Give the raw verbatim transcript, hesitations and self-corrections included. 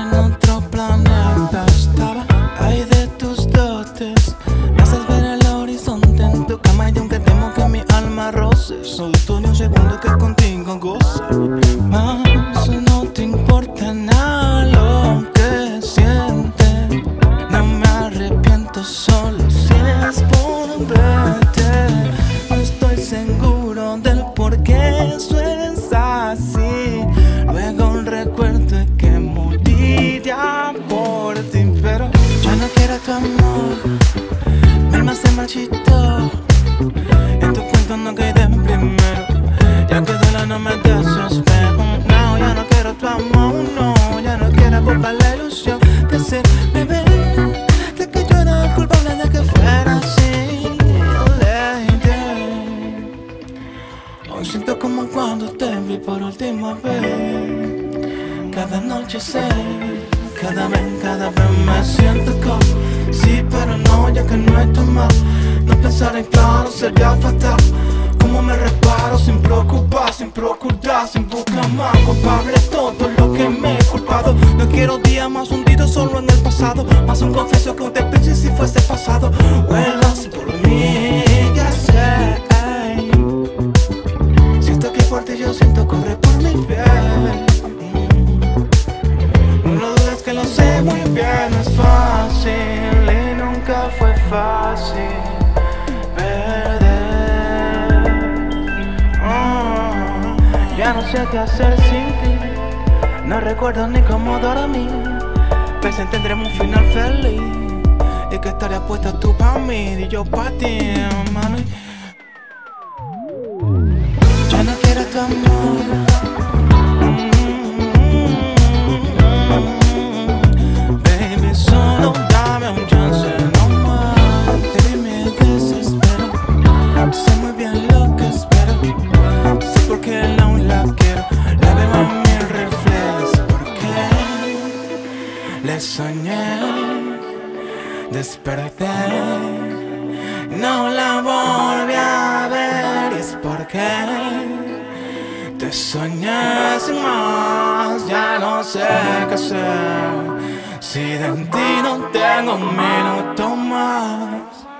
en otro planeta estaba. Ay de tus dotes, me haces ver el horizonte en tu cama. Y aunque temo que mi alma roce, soy tú ni un segundo que contigo goce. Más no te importa nada lo que sientes. No me arrepiento solo si es por verte. No estoy seguro del por qué eso es así. Luego recuerdo que moriría por ti, pero yo no quiero tu amor. Mi alma se marchitó, en tu cuento no quedé primero. Ya que duela no me desespero. No, yo no quiero tu amor, no. Yo no quiero culpar la ilusión de ser bebé, de que yo era culpable de que fuera así. Hoy siento como cuando te vi por última vez. Cada noche sé, cada vez, cada vez me siento como sí, pero no, ya que no es tu mal. No pensar en claro sería fatal. Como me reparo sin preocupar, sin procurar, sin buscar más. Culpable todo lo que me he culpado. No quiero días más hundidos solo en el pasado. Más un confieso que un te piche si fuese pasado. Vuelas por mí, ya sé. Siento que fuerte yo siento correr por mi piel. Lo sé muy bien, no es fácil y nunca fue fácil perder. Oh, ya no sé qué hacer sin ti. No recuerdo ni cómo dormir. Pensé en tendremos un final feliz y que estarías puesta tú para mí y yo para ti, mami. Yo no quiero tu amor. Mm. Solo dame un chance, no más. Baby, me desespero. Sé muy bien lo que espero. Sé por qué aún la quiero. La veo en mi reflejo. Porque le soñé, desperté, no la volví a ver. Y es porque te soñé sin más. Ya no sé qué hacer. Si de ti no tengo un minuto más.